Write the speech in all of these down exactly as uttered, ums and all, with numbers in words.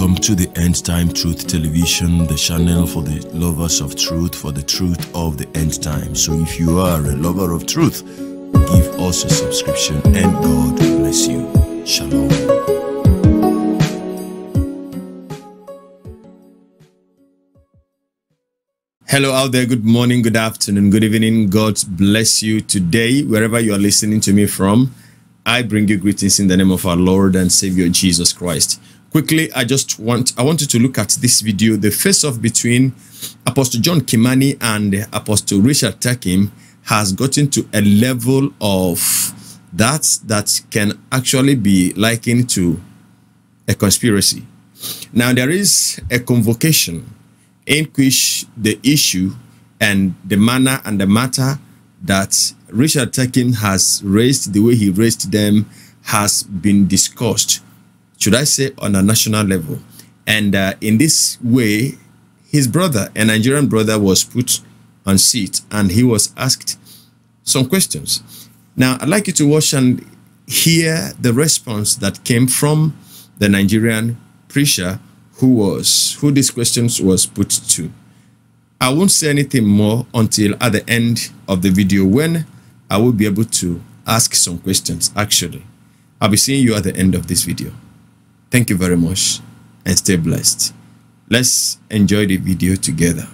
Welcome to the End Time Truth Television, the channel for the lovers of truth, for the truth of the end time. So if you are a lover of truth, give us a subscription and God bless you. Shalom. Hello out there. Good morning, good afternoon, good evening. God bless you today, wherever you are listening to me from. I bring you greetings in the name of our Lord and Savior Jesus Christ. Quickly, I just want, I want you to look at this video, the face-off between Apostle John Kimani and Apostle Richard Tickens has gotten to a level of that that can actually be likened to a conspiracy. Now, there is a convocation in which the issue and the manner and the matter that Richard Tickens has raised, the way he raised them, has been discussed. Should I say on a national level? And uh, in this way, his brother, a Nigerian brother, was put on seat and he was asked some questions. Now, I'd like you to watch and hear the response that came from the Nigerian preacher who was, who these questions was put to. I won't say anything more until at the end of the video when I will be able to ask some questions, actually. I'll be seeing you at the end of this video. Thank you very much and stay blessed. Let's enjoy the video together.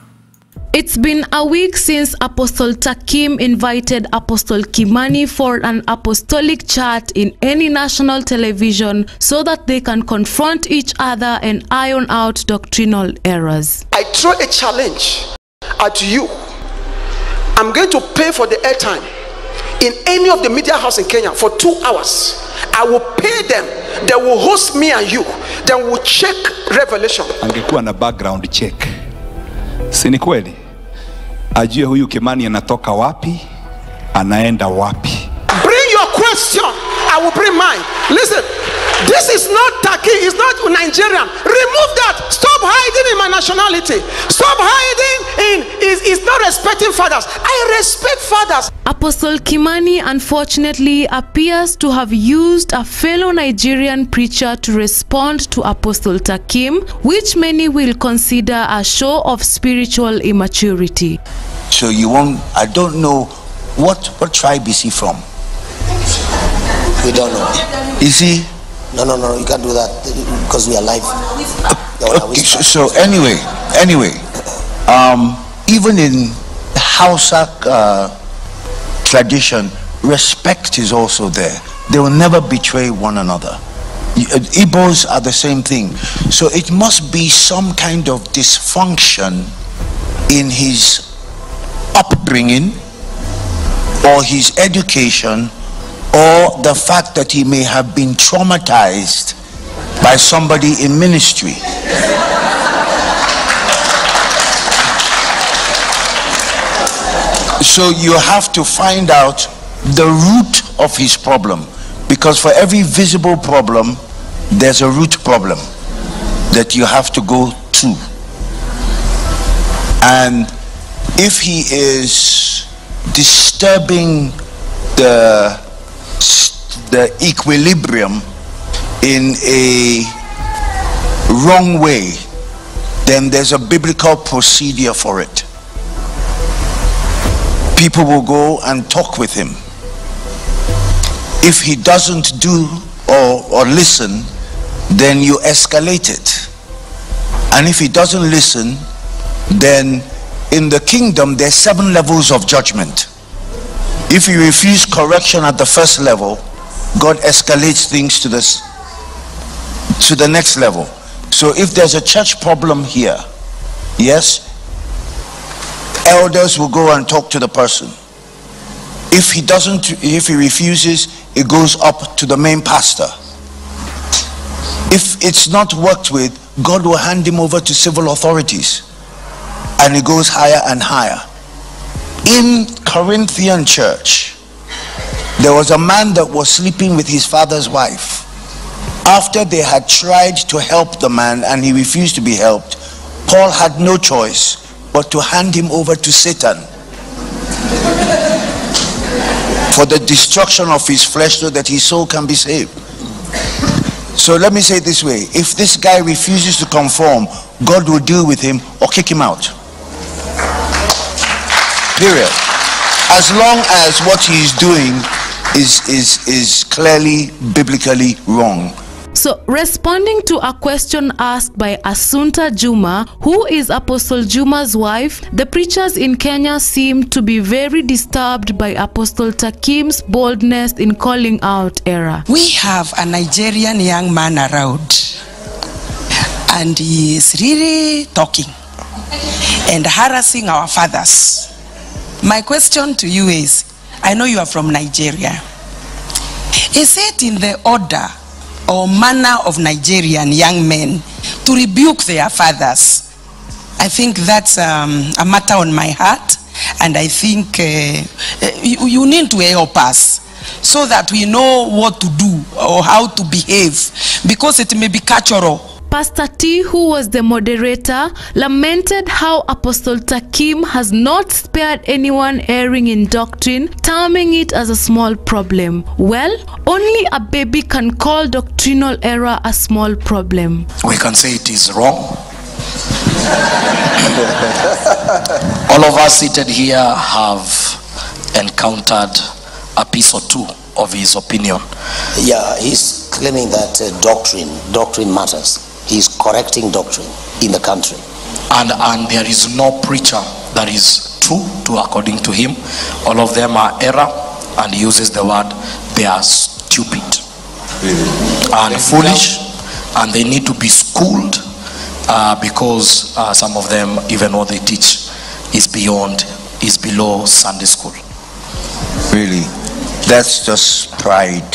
It's been a week since Apostle Takim invited Apostle Kimani for an apostolic chat in any national television so that they can confront each other and iron out doctrinal errors. I throw a challenge at you. I'm going to pay for the airtime in any of the media house in Kenya for two hours. I will pay them. They will host me and you. Then we'll check revelation. Angekuwa na background check, si ni kweli, ajue huyu Kimani anatoka wapi, anaenda wapi. Bring your question, I will bring mine. Listen, this is not Taki, it's not Nigerian. Remove that. Stop hiding in my nationality. Stop hiding in is is not respecting fathers. I respect fathers. Apostle Kimani unfortunately appears to have used a fellow Nigerian preacher to respond to Apostle Takim, which many will consider a show of spiritual immaturity. So you won't, I don't know what what tribe is he from? We don't know. Is he? No, no, no, you can't do that because we are live. Okay, so, so anyway, anyway, um, even in the Hausa uh, tradition, respect is also there. They will never betray one another. Igbos are the same thing. So it must be some kind of dysfunction in his upbringing or his education, or the fact that he may have been traumatized by somebody in ministry. So you have to find out the root of his problem, because for every visible problem, there's a root problem that you have to go to. And if he is disturbing the the equilibrium in a wrong way, then there's a biblical procedure for it. People will go and talk with him. If he doesn't do or, or listen, then you escalate it. And if he doesn't listen, then in the kingdom there's seven levels of judgment. If you refuse correction at the first level, God escalates things to this to the next level. So if there's a church problem here, yes, elders will go and talk to the person. If he doesn't, if he refuses, it goes up to the main pastor. If it's not worked with, God will hand him over to civil authorities, and it goes higher and higher. In Corinthian church, there was a man that was sleeping with his father's wife. After they had tried to help the man and he refused to be helped, Paul had no choice but to hand him over to Satan for the destruction of his flesh so that his soul can be saved. So let me say it this way. If this guy refuses to conform, God will deal with him or kick him out. Period. As long as what he's doing is, is, is clearly biblically wrong. So, responding to a question asked by Asunta Juma, who is Apostle Juma's wife, the preachers in Kenya seem to be very disturbed by Apostle Takim's boldness in calling out error. We have a Nigerian young man around, and he is really talking and harassing our fathers. My question to you is, I know you are from Nigeria. Is it in the order or manner of Nigerian young men to rebuke their fathers? I think that's um, a matter on my heart, and I think uh, you, you need to help us so that we know what to do or how to behave, because it may be cultural. Pastor T, who was the moderator, lamented how Apostle Takim has not spared anyone erring in doctrine, terming it as a small problem. Well, only a baby can call doctrinal error a small problem. We can say it is wrong. All of us seated here have encountered a piece or two of his opinion. Yeah, he's claiming that uh, doctrine, doctrine matters. He's correcting doctrine in the country. And, and there is no preacher that is true to according to him. All of them are error, and he uses the word they are stupid and foolish, and they need to be schooled uh, because uh, some of them, even what they teach is beyond, is below Sunday school. Really, that's just pride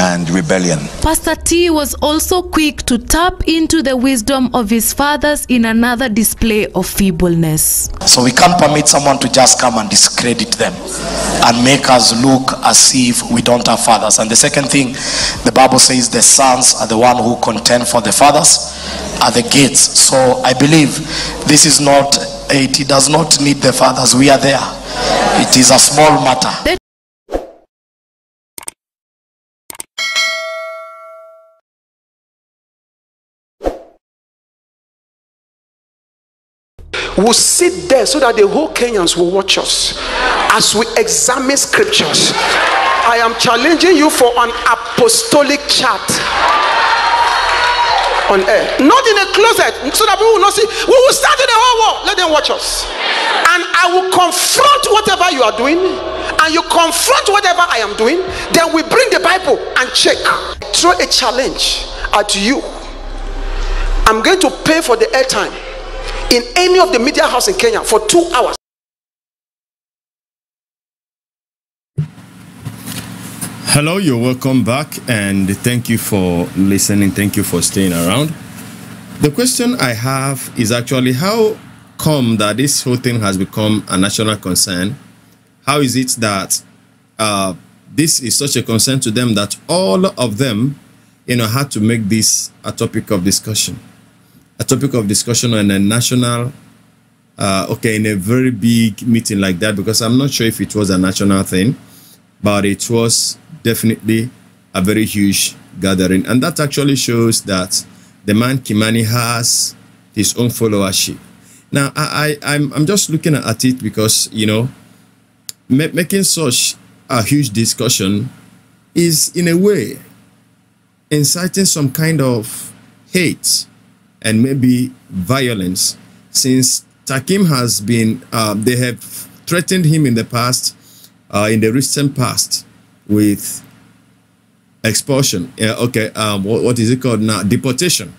and rebellion. Pastor T was also quick to tap into the wisdom of his fathers in another display of feebleness. So we can't permit someone to just come and discredit them and make us look as if we don't have fathers. And the second thing, the Bible says the sons are the one who contend for the fathers at the gates. So I believe this is not, it does not need the fathers. We are there. It is a small matter. That we'll sit there so that the whole Kenyans will watch us as we examine scriptures. I am challenging you for an apostolic chat on air, not in a closet, so that people will not see. We will start in the whole world. Let them watch us, and I will confront whatever you are doing, and you confront whatever I am doing. Then we bring the Bible and check. Throw a challenge at you. I'm going to pay for the airtime in any of the media house in Kenya for two hours. Hello, you're welcome back, and thank you for listening. Thank you for staying around. The question I have is actually, how come that this whole thing has become a national concern? How is it that uh, this is such a concern to them that all of them, you know, had to make this a topic of discussion? A topic of discussion on a national, uh, okay, in a very big meeting like that, because I'm not sure if it was a national thing, but it was definitely a very huge gathering. And that actually shows that the man Kimani has his own followership. Now, I, I, I'm, I'm just looking at it because, you know, ma making such a huge discussion is, in a way, inciting some kind of hate and maybe violence, since Takim has been, uh, they have threatened him in the past, uh, in the recent past, with expulsion. Yeah, okay, um, what, what is it called now? Deportation.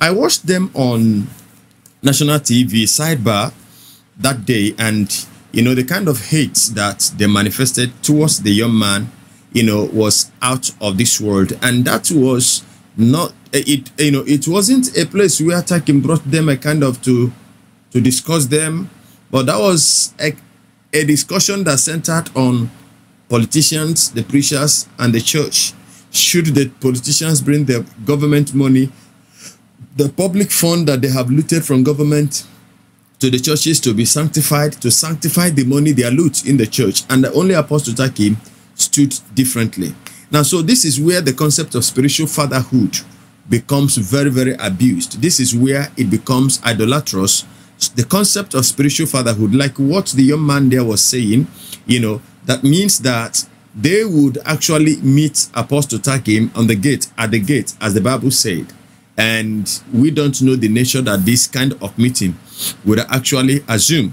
I watched them on national T V sidebar that day, and you know the kind of hate that they manifested towards the young man, you know, was out of this world, and that was not. It you know it wasn't a place where Takim brought them a kind of to to discuss them, but that was a, a discussion that centered on politicians, the preachers, and the church. Should the politicians bring their government money, the public fund that they have looted from government, to the churches to be sanctified, to sanctify the money they are loot in the church? And the only Apostle Takim stood differently. Now, so this is where the concept of spiritual fatherhood becomes very, very abused. This is where it becomes idolatrous. The concept of spiritual fatherhood, like what the young man there was saying, you know, that means that they would actually meet Apostle Takim on the gate, at the gate, as the Bible said. And we don't know the nature that this kind of meeting would actually assume.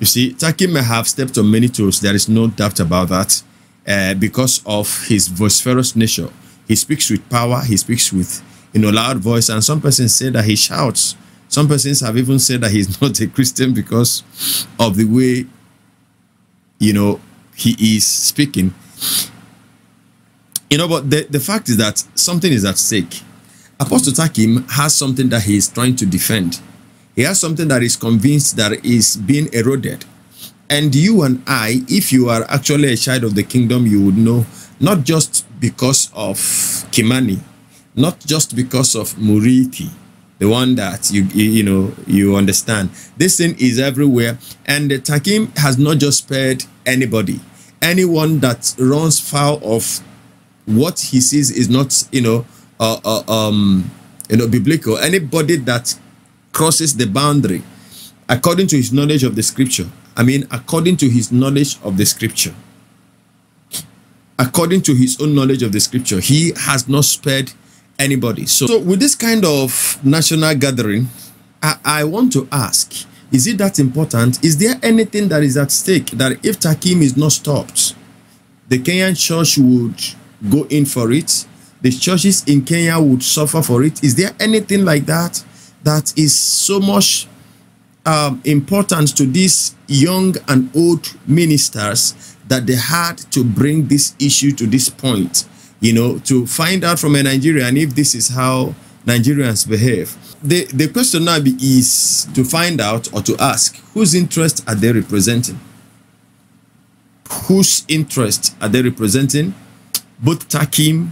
You see, Takim may have stepped on many toes. There is no doubt about that, uh, because of his vociferous nature. He speaks with power. He speaks with, you know, loud voice. And some persons say that he shouts. Some persons have even said that he's not a Christian because of the way, you know, he is speaking. You know, but the, the fact is that something is at stake. Apostle Takim has something that he is trying to defend. He has something that is convinced that is being eroded. And you and I, if you are actually a child of the kingdom, you would know, not just because of Kimani, not just because of Murithi, the one that you, you know, you understand. This thing is everywhere. And the Takim has not just spared anybody. Anyone that runs foul of what he sees is not, you know, uh, uh, um, you know, biblical. Anybody that crosses the boundary according to his knowledge of the scripture. I mean, according to his knowledge of the scripture. According to his own knowledge of the scripture, he has not spared anybody. So, so with this kind of national gathering, I, I want to ask, is it that important? Is there anything that is at stake that if Takim is not stopped, the Kenyan church would go in for it? The churches in Kenya would suffer for it? Is there anything like that that is so much um, important to these young and old ministers that they had to bring this issue to this point? You know, to find out from a Nigerian if this is how Nigerians behave. The, the question now is to find out or to ask, whose interests are they representing? Whose interests are they representing? Both Takim,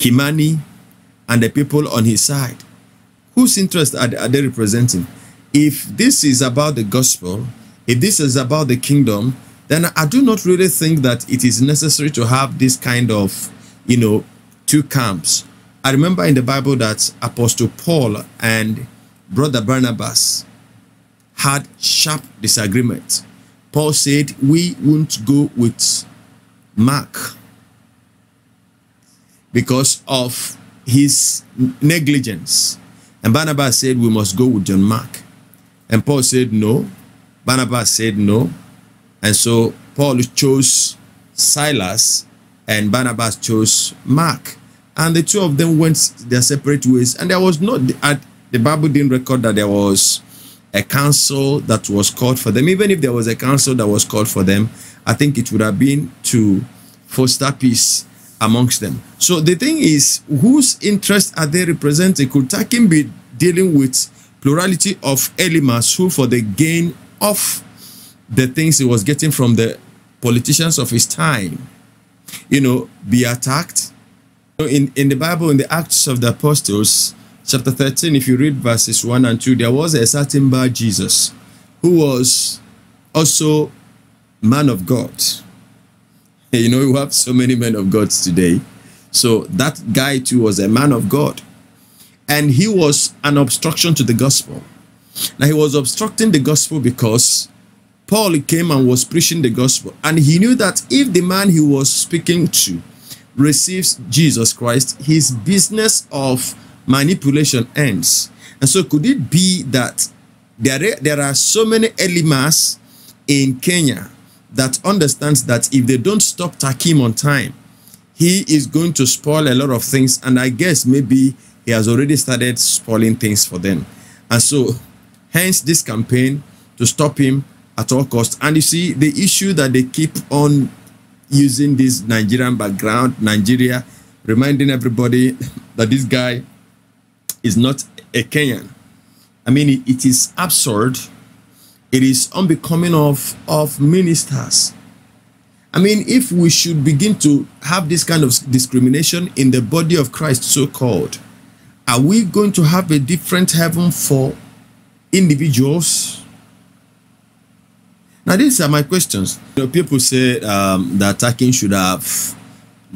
Kimani, and the people on his side. Whose interests are, are they representing? If this is about the gospel, if this is about the kingdom, then I do not really think that it is necessary to have this kind of, you know, two camps. I remember in the Bible that Apostle Paul and Brother Barnabas had sharp disagreement. Paul said, we won't go with Mark because of his negligence. And Barnabas said, we must go with John Mark. And Paul said, no. Barnabas said, no. And so Paul chose Silas, and Barnabas chose Mark, and the two of them went their separate ways. And there was no, the Bible didn't record that there was a council that was called for them. Even if there was a council that was called for them, I think it would have been to foster peace amongst them. So the thing is, whose interests are they representing? Could Takim be dealing with plurality of elements who, for the gain of the things he was getting from the politicians of his time, you know, be attacked? In, in the Bible, in the Acts of the Apostles, chapter thirteen, if you read verses one and two, there was a certain Bar Jesus, who was also man of God. You know, you have so many men of God today. So that guy too was a man of God. And he was an obstruction to the gospel. Now, he was obstructing the gospel because Paul came and was preaching the gospel. And he knew that if the man he was speaking to receives Jesus Christ, his business of manipulation ends. And so could it be that there, there are so many elements in Kenya that understands that if they don't stop Takim on time, he is going to spoil a lot of things. And I guess maybe he has already started spoiling things for them. And so hence this campaign to stop him at all costs. And you see, the issue that they keep on using this Nigerian background, Nigeria, reminding everybody that this guy is not a Kenyan. I mean, it is absurd. It is unbecoming of, of ministers. I mean, if we should begin to have this kind of discrimination in the body of Christ, so-called, are we going to have a different heaven for individuals? Now, these are my questions. You know, people say um, that Takim should have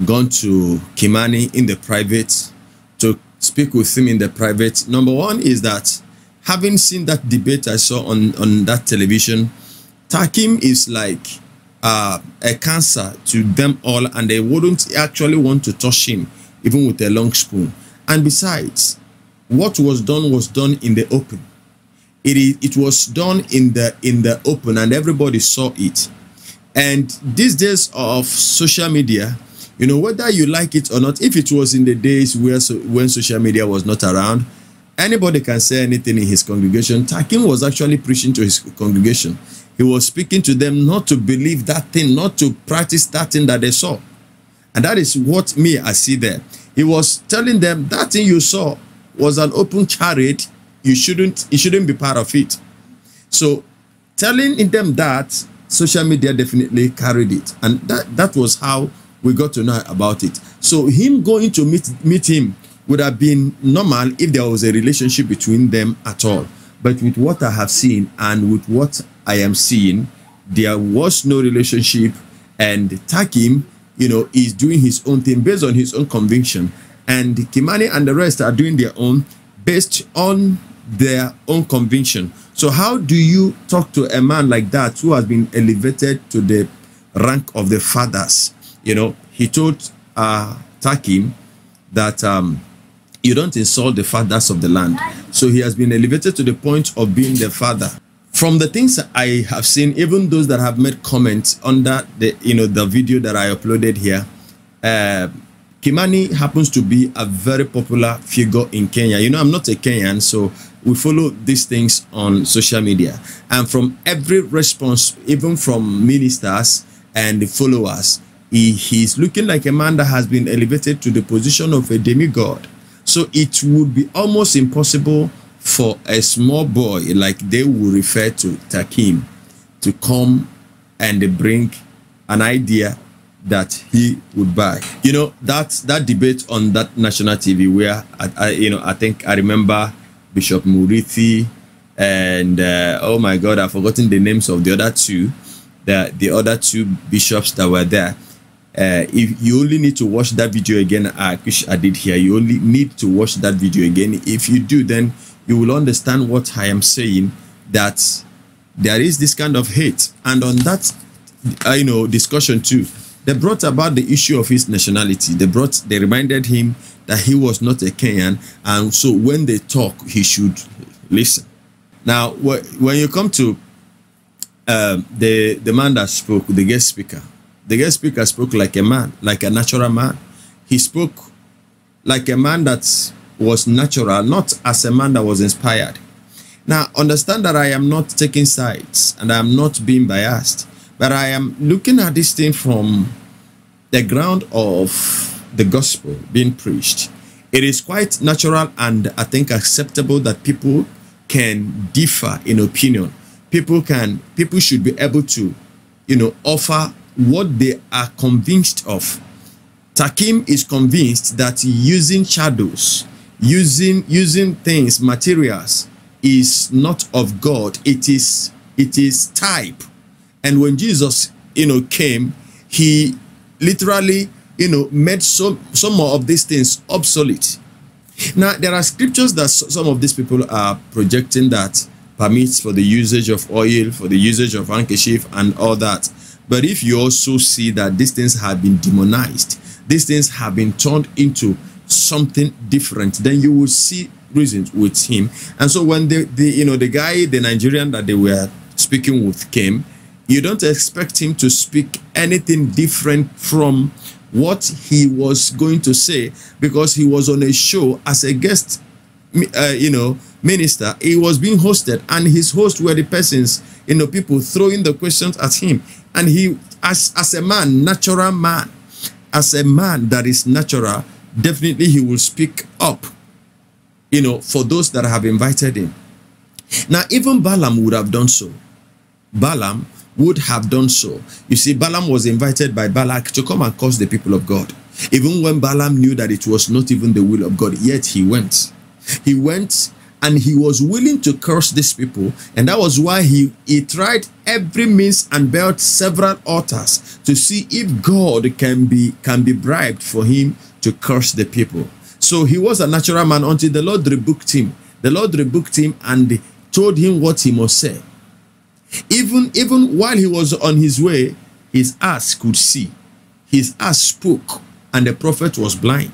gone to Kimani in the private to speak with him in the private. Number one is that, having seen that debate I saw on, on that television, Takim is like uh, a cancer to them all, and they wouldn't actually want to touch him, even with a long spoon. And besides, what was done was done in the open. It, is, it was done in the, in the open, and everybody saw it. And these days of social media, you know, whether you like it or not, if it was in the days where so, when social media was not around, anybody can say anything in his congregation. Takim was actually preaching to his congregation. He was speaking to them not to believe that thing, not to practice that thing that they saw. And that is what me, I see there. He was telling them that thing you saw was an open chariot. You shouldn't, you shouldn't be part of it. So telling them that, social media definitely carried it. And that, that was how we got to know about it. So him going to meet, meet him would have been normal if there was a relationship between them at all. But with what I have seen and with what I am seeing, there was no relationship, and Takim, you know, is doing his own thing based on his own conviction. And Kimani and the rest are doing their own based on their own conviction. So how do you talk to a man like that who has been elevated to the rank of the fathers? You know, he told uh, Takim that um, you don't insult the fathers of the land. So he has been elevated to the point of being the father. From the things I have seen, even those that have made comments under the, you know, the video that I uploaded here, uh, Kimani happens to be a very popular figure in Kenya. You know, I'm not a Kenyan, so we follow these things on social media. And from every response, even from ministers and the followers, he, he's looking like a man that has been elevated to the position of a demigod. So it would be almost impossible for a small boy, like they will refer to Takim, to come and bring an idea that he would buy. You know, that, that debate on that national T V where, I, I, you know, I think I remember Bishop Murithi and, uh, oh my God, I've forgotten the names of the other two, the, the other two bishops that were there. Uh, if you only need to watch that video again, I wish I did here. You only need to watch that video again. If you do, then you will understand what I am saying, that there is this kind of hate. And on that, uh, you know, discussion too, they brought about the issue of his nationality. They brought, they reminded him that he was not a Kenyan, and so when they talk, he should listen. Now, wh when you come to uh, the the man that spoke, the guest speaker, the guest speaker spoke like a man, like a natural man. He spoke like a man that was natural, not as a man that was inspired. Now, understand that I am not taking sides and I am not being biased, but I am looking at this thing from the ground of the gospel being preached. It is quite natural and I think acceptable that people can differ in opinion. People can, people should be able to, you know, offer what they are convinced of. Takim is convinced that using shadows, using using things, materials, is not of God. It is it is type. And when Jesus, you know, came, he literally, you know, made some, some of these things obsolete. Now, there are scriptures that some of these people are projecting that permits for the usage of oil, for the usage of handkerchief and all that. But if you also see that these things have been demonized, these things have been turned into something different, then you will see reasons with him. And so when the, the you know, the guy, the Nigerian that they were speaking with came, you don't expect him to speak anything different from what he was going to say, because he was on a show as a guest, uh, you know, minister. He was being hosted, and his hosts were the persons, you know, people throwing the questions at him. And he, as, as a man, natural man, as a man that is natural, definitely he will speak up, you know, for those that have invited him. Now, even Balaam would have done so. Balaam would have done so. You see, Balaam was invited by Balak to come and curse the people of God. Even when Balaam knew that it was not even the will of God, yet he went. He went and he was willing to curse these people. And that was why he, he tried every means and built several altars to see if God can be, can be bribed for him to curse the people. So he was a natural man until the Lord rebuked him. The Lord rebuked him and told him what he must say. Even, even while he was on his way, his ass could see. His ass spoke, and the prophet was blind.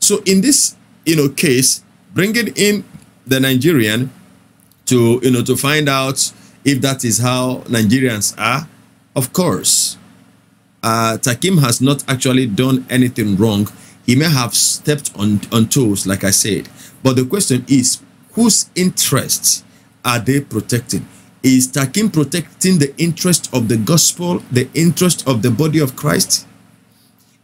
So in this, you know, case, bringing in the Nigerian to, you know, to find out if that is how Nigerians are, of course, uh, Takim has not actually done anything wrong. He may have stepped on, on toes, like I said. But the question is, whose interests are they protecting? Is Takim protecting the interest of the gospel, the interest of the body of Christ?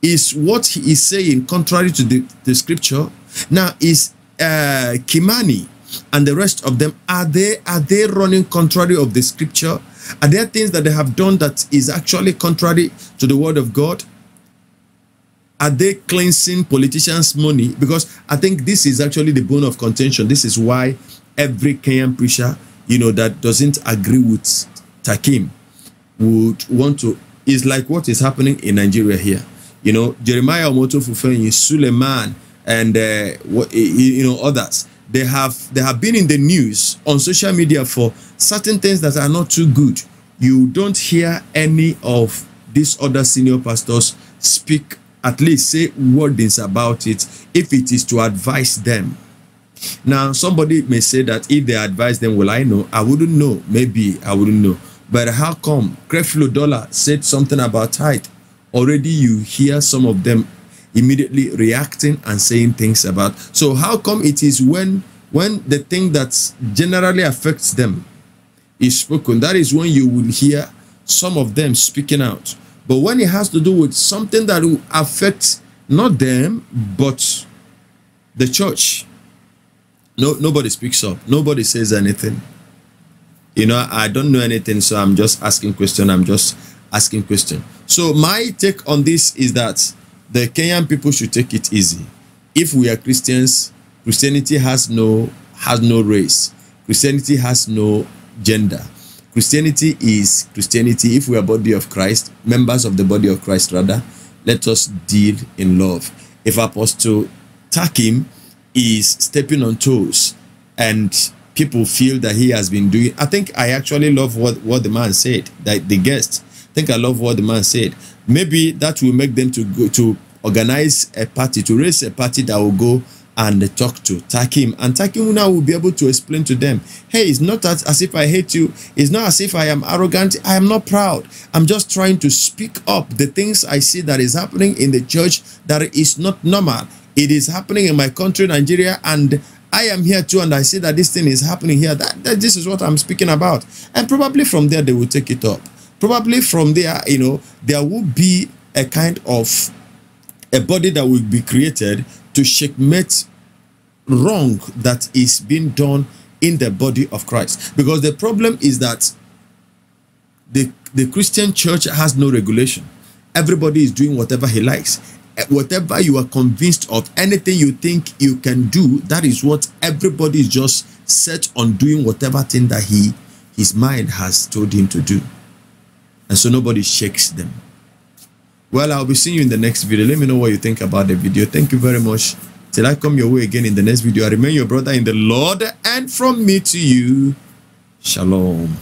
Is what he is saying contrary to the, the scripture? Now, is uh, Kimani and the rest of them, are they, are they running contrary of the scripture? Are there things that they have done that is actually contrary to the word of God? Are they cleansing politicians' money? Because I think this is actually the bone of contention. This is why every Kenyan preacher, you know, that doesn't agree with Takim would want to, is like what is happening in Nigeria here. You know, Jeremiah Omoto Suleiman, and, uh, what, you know, others, they have, they have been in the news on social media for certain things that are not too good. You don't hear any of these other senior pastors speak, at least say wordings about it, if it is to advise them. Now, somebody may say that if they advise them, will I know? I wouldn't know. Maybe I wouldn't know. But how come Creflo Dollar said something about tithe? Already you hear some of them immediately reacting and saying things about. So how come it is when, when the thing that generally affects them is spoken, that is when you will hear some of them speaking out. But when it has to do with something that will affect not them, but the church, no, nobody speaks up. Nobody says anything. You know, I don't know anything, so I'm just asking question. I'm just asking question. So my take on this is that the Kenyan people should take it easy. If we are Christians, Christianity has no, has no race. Christianity has no gender. Christianity is Christianity. If we are body of Christ, members of the body of Christ, rather, let us deal in love. If Apostle Takim is stepping on toes and people feel that he has been doing, I think I actually love what, what the man said, that the guest, I think I love what the man said. Maybe that will make them to go to organize a party, to raise a party that will go and talk to Takim. And Takim now will be able to explain to them, hey, it's not as if I hate you. It's not as if I am arrogant. I am not proud. I'm just trying to speak up the things I see that is happening in the church that is not normal. It is happening in my country, Nigeria, and I am here too, and I see that this thing is happening here. That, that this is what I'm speaking about. And probably from there, they will take it up. Probably from there, you know, there will be a kind of a body that will be created to checkmate wrong that is being done in the body of Christ. Because the problem is that the, the Christian church has no regulation. Everybody is doing whatever he likes. Whatever you are convinced of, anything you think you can do, that is what everybody is just set on doing, whatever thing that he, his mind has told him to do. And so nobody shakes them. Well, I'll be seeing you in the next video. Let me know what you think about the video. Thank you very much. Till I come your way again in the next video, I remain your brother in the Lord, and from me to you, shalom.